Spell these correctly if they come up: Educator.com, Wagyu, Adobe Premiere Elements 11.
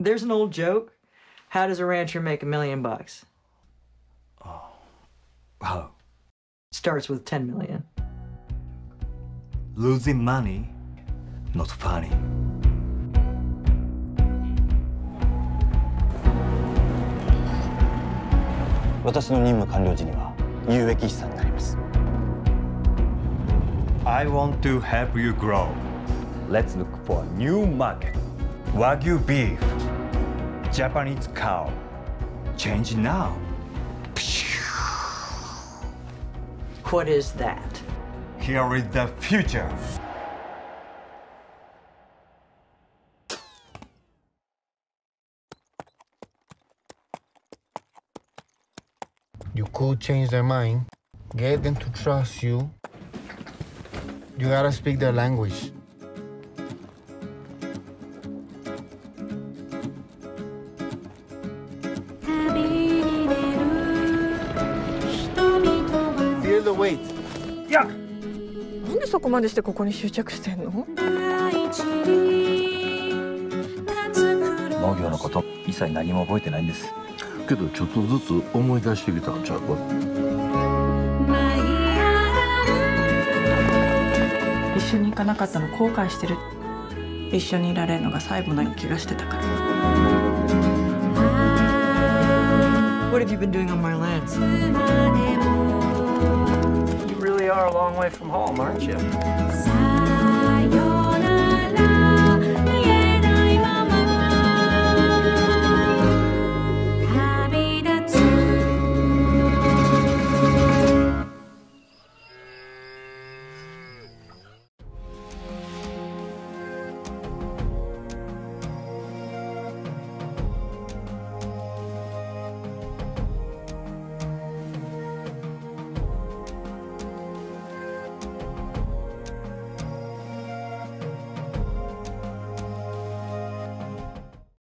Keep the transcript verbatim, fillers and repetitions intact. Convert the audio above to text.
there's an old joke. How does a rancher make a million bucks? Oh. Wow. Starts with ten million. Losing money? Not funny. I want to help you grow. Let's look for a new market. Wagyu beef. Japanese cow. Change now. What is that? Here is the future. You could change their mind, get them to trust you. You gotta speak their language. Feel the weight. Yeah. なんでそこまでしてここに執着してんの？農業のこと一切何も覚えてないんです。けどちょっとずつ思い出してきたんちゃうか。一緒に行かなかったの後悔してる。一緒にいられるのが最後の気がしてたから。What have you been doing on my land? You really are a long way from home, aren't you?